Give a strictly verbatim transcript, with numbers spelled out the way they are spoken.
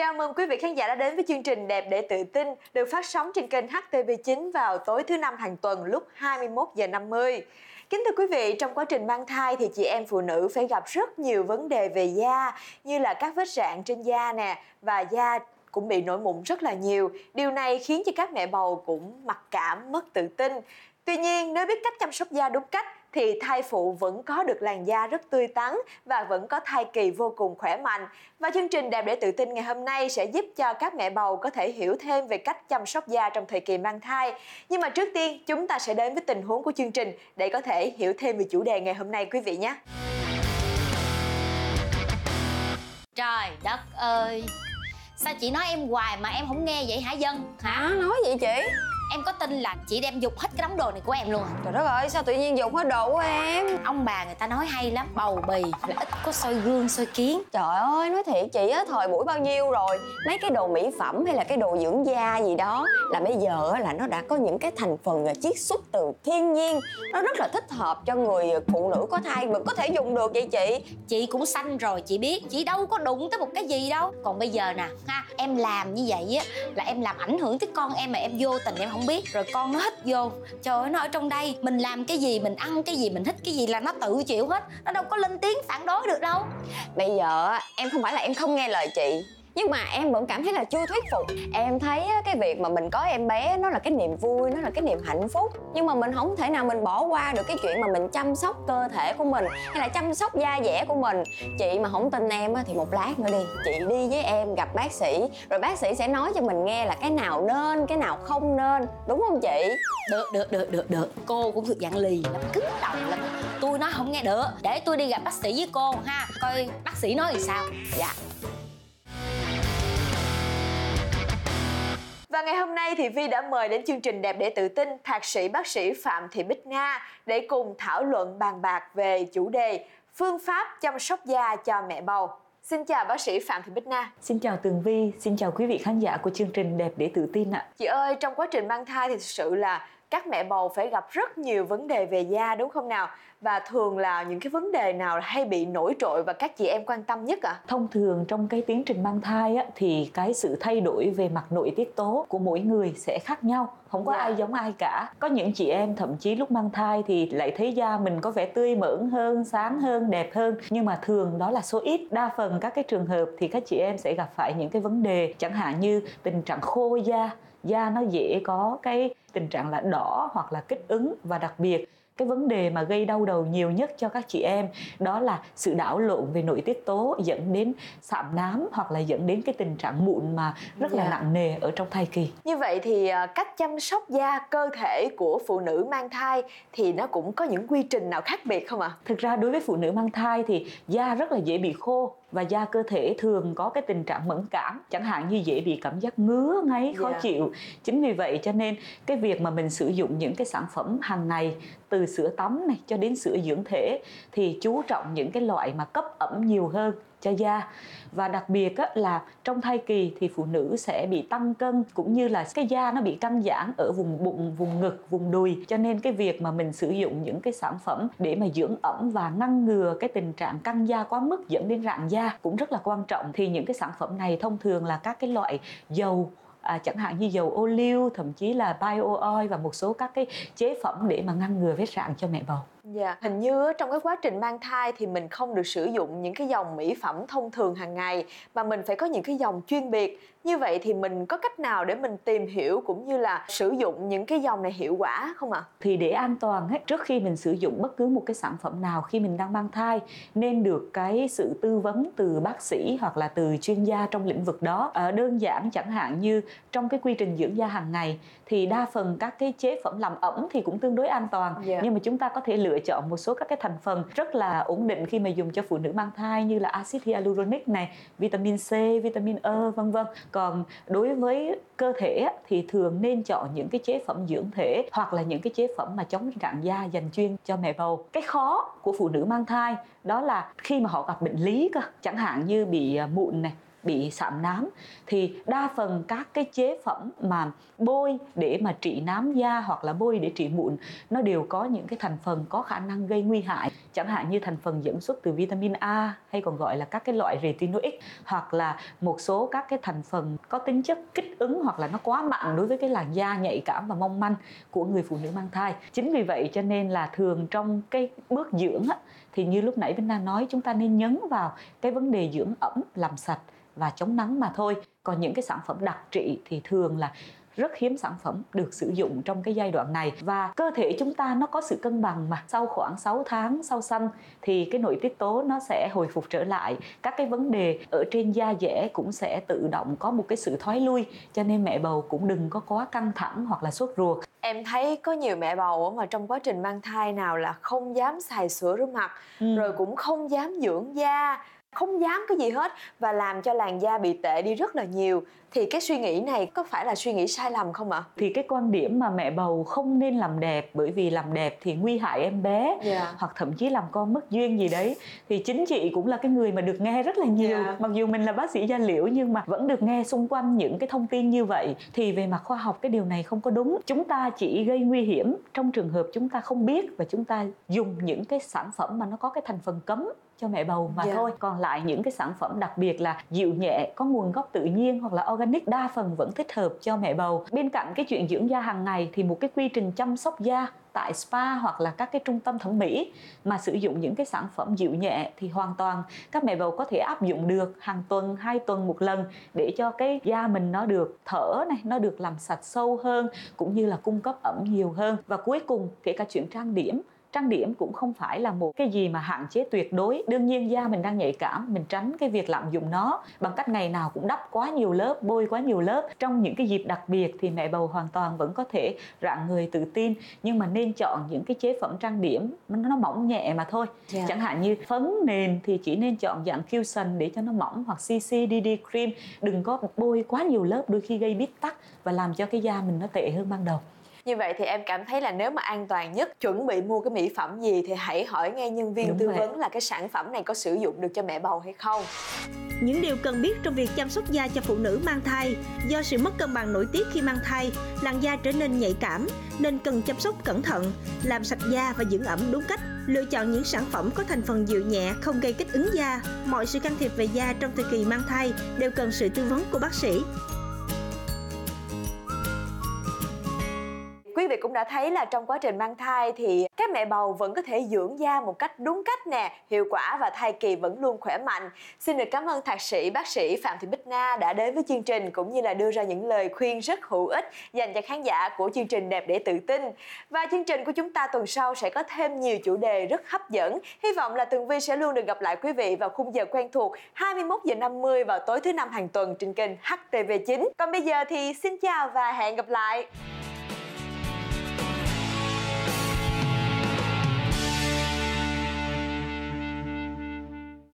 Chào mừng quý vị khán giả đã đến với chương trình Đẹp để tự tin được phát sóng trên kênh H T V chín vào tối thứ năm hàng tuần lúc hai mươi mốt giờ năm mươi. Kính thưa quý vị, trong quá trình mang thai thì chị em phụ nữ phải gặp rất nhiều vấn đề về da như là các vết rạn trên da nè và da cũng bị nổi mụn rất là nhiều. Điều này khiến cho các mẹ bầu cũng mặc cảm, mất tự tin. Tuy nhiên, nếu biết cách chăm sóc da đúng cách thì thai phụ vẫn có được làn da rất tươi tắn và vẫn có thai kỳ vô cùng khỏe mạnh. Và chương trình Đẹp để tự tin ngày hôm nay sẽ giúp cho các mẹ bầu có thể hiểu thêm về cách chăm sóc da trong thời kỳ mang thai. Nhưng mà trước tiên, chúng ta sẽ đến với tình huống của chương trình để có thể hiểu thêm về chủ đề ngày hôm nay quý vị nhé. Trời đất ơi! Sao chị nói em hoài mà em không nghe vậy hả Dân? Hả? À, nói vậy chị? Em có tin là chị đem dục hết cái đống đồ này của em luôn à? Trời đất ơi, sao tự nhiên dục hết đồ của em? Ông bà người ta nói hay lắm, bầu bì là ít có soi gương soi kiến. Trời ơi, nói thiệt chị á, thời buổi bao nhiêu rồi, mấy cái đồ mỹ phẩm hay là cái đồ dưỡng da gì đó là bây giờ là nó đã có những cái thành phần chiết xuất từ thiên nhiên, nó rất là thích hợp cho người phụ nữ có thai mà có thể dùng được vậy chị. Chị cũng sanh rồi chị biết, chị đâu có đụng tới một cái gì đâu. Còn bây giờ nè, ha, em làm như vậy á là em làm ảnh hưởng tới con em mà em vô tình em không biết, rồi con nó hít vô, trời ơi, nó ở trong đây, mình làm cái gì, mình ăn cái gì, mình hít cái gì là nó tự chịu hết, nó đâu có lên tiếng phản đối được đâu. Bây giờ em không phải là em không nghe lời chị, nhưng mà em vẫn cảm thấy là chưa thuyết phục. Em thấy cái việc mà mình có em bé nó là cái niềm vui, nó là cái niềm hạnh phúc, nhưng mà mình không thể nào mình bỏ qua được cái chuyện mà mình chăm sóc cơ thể của mình hay là chăm sóc da dẻ của mình. Chị mà không tin em thì một lát nữa đi, chị đi với em gặp bác sĩ, rồi bác sĩ sẽ nói cho mình nghe là cái nào nên, cái nào không nên, đúng không chị? Được, được, được, được, được. Cô cũng thuộc dạng lì lắm, cứng đầu lắm, tôi nói không nghe được. Để tôi đi gặp bác sĩ với cô ha, coi bác sĩ nói thì sao. Dạ. Và ngày hôm nay thì Vi đã mời đến chương trình Đẹp để tự tin thạc sĩ bác sĩ Phạm Thị Bích Nga để cùng thảo luận bàn bạc về chủ đề phương pháp chăm sóc da cho mẹ bầu. Xin chào bác sĩ Phạm Thị Bích Nga. Xin chào Tường Vi, xin chào quý vị khán giả của chương trình Đẹp để tự tin ạ. Chị ơi, trong quá trình mang thai thì thực sự là các mẹ bầu phải gặp rất nhiều vấn đề về da đúng không nào? Và thường là những cái vấn đề nào hay bị nổi trội và các chị em quan tâm nhất ạ? À? Thông thường trong cái tiến trình mang thai á, thì cái sự thay đổi về mặt nội tiết tố của mỗi người sẽ khác nhau, không có dạ. ai giống ai cả. Có những chị em thậm chí lúc mang thai thì lại thấy da mình có vẻ tươi mởn hơn, sáng hơn, đẹp hơn, nhưng mà thường đó là số ít. Đa phần các cái trường hợp thì các chị em sẽ gặp phải những cái vấn đề chẳng hạn như tình trạng khô da, da nó dễ có cái tình trạng là đỏ hoặc là kích ứng, và đặc biệt cái vấn đề mà gây đau đầu nhiều nhất cho các chị em đó là sự đảo lộn về nội tiết tố dẫn đến sạm nám hoặc là dẫn đến cái tình trạng mụn mà rất là dạ. nặng nề ở trong thai kỳ. Như vậy thì cách chăm sóc da cơ thể của phụ nữ mang thai thì nó cũng có những quy trình nào khác biệt không ạ? À? Thực ra đối với phụ nữ mang thai thì da rất là dễ bị khô và da cơ thể thường có cái tình trạng mẫn cảm, chẳng hạn như dễ bị cảm giác ngứa ngáy, khó yeah. chịu. Chính vì vậy cho nên cái việc mà mình sử dụng những cái sản phẩm hàng ngày từ sữa tắm này cho đến sữa dưỡng thể thì chú trọng những cái loại mà cấp ẩm nhiều hơn cho da. Và đặc biệt á, là trong thai kỳ thì phụ nữ sẽ bị tăng cân cũng như là cái da nó bị căng giãn ở vùng bụng, vùng ngực, vùng đùi, cho nên cái việc mà mình sử dụng những cái sản phẩm để mà dưỡng ẩm và ngăn ngừa cái tình trạng căng da quá mức dẫn đến rạn da cũng rất là quan trọng. Thì những cái sản phẩm này thông thường là các cái loại dầu À, chẳng hạn như dầu ô liu, thậm chí là bio oil và một số các cái chế phẩm để mà ngăn ngừa vết rạn cho mẹ bầu. Dạ, yeah. Hình như trong cái quá trình mang thai thì mình không được sử dụng những cái dòng mỹ phẩm thông thường hàng ngày mà mình phải có những cái dòng chuyên biệt. Như vậy thì mình có cách nào để mình tìm hiểu cũng như là sử dụng những cái dòng này hiệu quả không ạ? À? Thì để an toàn ấy, trước khi mình sử dụng bất cứ một cái sản phẩm nào khi mình đang mang thai nên được cái sự tư vấn từ bác sĩ hoặc là từ chuyên gia trong lĩnh vực đó. À, đơn giản chẳng hạn như trong cái quy trình dưỡng da hàng ngày thì đa phần các cái chế phẩm làm ẩm thì cũng tương đối an toàn, yeah. nhưng mà chúng ta có thể lựa chọn một số các cái thành phần rất là ổn định khi mà dùng cho phụ nữ mang thai như là axit hyaluronic này, vitamin C, vitamin E vân vân. Còn đối với cơ thể thì thường nên chọn những cái chế phẩm dưỡng thể hoặc là những cái chế phẩm mà chống rạn da dành chuyên cho mẹ bầu. Cái khó của phụ nữ mang thai đó là khi mà họ gặp bệnh lý cơ, chẳng hạn như bị mụn này, bị sạm nám, thì đa phần các cái chế phẩm mà bôi để mà trị nám da hoặc là bôi để trị mụn nó đều có những cái thành phần có khả năng gây nguy hại, chẳng hạn như thành phần dẫn xuất từ vitamin A hay còn gọi là các cái loại retinoid, hoặc là một số các cái thành phần có tính chất kích ứng hoặc là nó quá mạnh đối với cái làn da nhạy cảm và mong manh của người phụ nữ mang thai. Chính vì vậy cho nên là thường trong cái bước dưỡng á, thì như lúc nãy Bích Nga nói, chúng ta nên nhấn vào cái vấn đề dưỡng ẩm, làm sạch và chống nắng mà thôi. Còn những cái sản phẩm đặc trị thì thường là rất hiếm sản phẩm được sử dụng trong cái giai đoạn này. Và cơ thể chúng ta nó có sự cân bằng mà, sau khoảng sáu tháng sau sanh thì cái nội tiết tố nó sẽ hồi phục trở lại, các cái vấn đề ở trên da dẻ cũng sẽ tự động có một cái sự thoái lui, cho nên mẹ bầu cũng đừng có quá căng thẳng hoặc là sốt ruột. Em thấy có nhiều mẹ bầu mà trong quá trình mang thai nào là không dám xài sữa rửa mặt, ừ. rồi cũng không dám dưỡng da, không dám cái gì hết, và làm cho làn da bị tệ đi rất là nhiều. Thì cái suy nghĩ này có phải là suy nghĩ sai lầm không ạ? Thì cái quan điểm mà mẹ bầu không nên làm đẹp bởi vì làm đẹp thì nguy hại em bé, yeah. hoặc thậm chí làm con mất duyên gì đấy, thì chính chị cũng là cái người mà được nghe rất là nhiều, yeah. mặc dù mình là bác sĩ da liễu nhưng mà vẫn được nghe xung quanh những cái thông tin như vậy. Thì về mặt khoa học cái điều này không có đúng. Chúng ta chỉ gây nguy hiểm trong trường hợp chúng ta không biết và chúng ta dùng những cái sản phẩm mà nó có cái thành phần cấm cho mẹ bầu mà yeah. thôi. Còn lại những cái sản phẩm đặc biệt là dịu nhẹ, có nguồn gốc tự nhiên hoặc là organic đa phần vẫn thích hợp cho mẹ bầu. Bên cạnh cái chuyện dưỡng da hàng ngày thì một cái quy trình chăm sóc da tại spa hoặc là các cái trung tâm thẩm mỹ mà sử dụng những cái sản phẩm dịu nhẹ thì hoàn toàn các mẹ bầu có thể áp dụng được hàng tuần, hai tuần một lần để cho cái da mình nó được thở này, nó được làm sạch sâu hơn cũng như là cung cấp ẩm nhiều hơn. Và cuối cùng kể cả chuyện trang điểm, trang điểm cũng không phải là một cái gì mà hạn chế tuyệt đối. Đương nhiên da mình đang nhạy cảm, mình tránh cái việc lạm dụng nó bằng cách ngày nào cũng đắp quá nhiều lớp, bôi quá nhiều lớp. Trong những cái dịp đặc biệt thì mẹ bầu hoàn toàn vẫn có thể rạng người tự tin, nhưng mà nên chọn những cái chế phẩm trang điểm nó mỏng nhẹ mà thôi, yeah. chẳng hạn như phấn nền thì chỉ nên chọn dạng cushion để cho nó mỏng, hoặc xê xê đê đê cream, đừng có bôi quá nhiều lớp, đôi khi gây bít tắc và làm cho cái da mình nó tệ hơn ban đầu. Như vậy thì em cảm thấy là nếu mà an toàn nhất, chuẩn bị mua cái mỹ phẩm gì thì hãy hỏi ngay nhân viên Đúng tư vậy. Vấn là cái sản phẩm này có sử dụng được cho mẹ bầu hay không. Những điều cần biết trong việc chăm sóc da cho phụ nữ mang thai. Do sự mất cân bằng nội tiết khi mang thai, làn da trở nên nhạy cảm nên cần chăm sóc cẩn thận, làm sạch da và dưỡng ẩm đúng cách. Lựa chọn những sản phẩm có thành phần dịu nhẹ, không gây kích ứng da. Mọi sự can thiệp về da trong thời kỳ mang thai đều cần sự tư vấn của bác sĩ. Quý vị cũng đã thấy là trong quá trình mang thai thì các mẹ bầu vẫn có thể dưỡng da một cách đúng cách nè, hiệu quả và thai kỳ vẫn luôn khỏe mạnh. Xin được cảm ơn thạc sĩ, bác sĩ Phạm Thị Bích Nga đã đến với chương trình cũng như là đưa ra những lời khuyên rất hữu ích dành cho khán giả của chương trình Đẹp để tự tin. Và chương trình của chúng ta tuần sau sẽ có thêm nhiều chủ đề rất hấp dẫn. Hy vọng là Tường Vi sẽ luôn được gặp lại quý vị vào khung giờ quen thuộc hai mươi mốt giờ năm mươi vào tối thứ năm hàng tuần trên kênh hát tê vê chín. Còn bây giờ thì xin chào và hẹn gặp lại.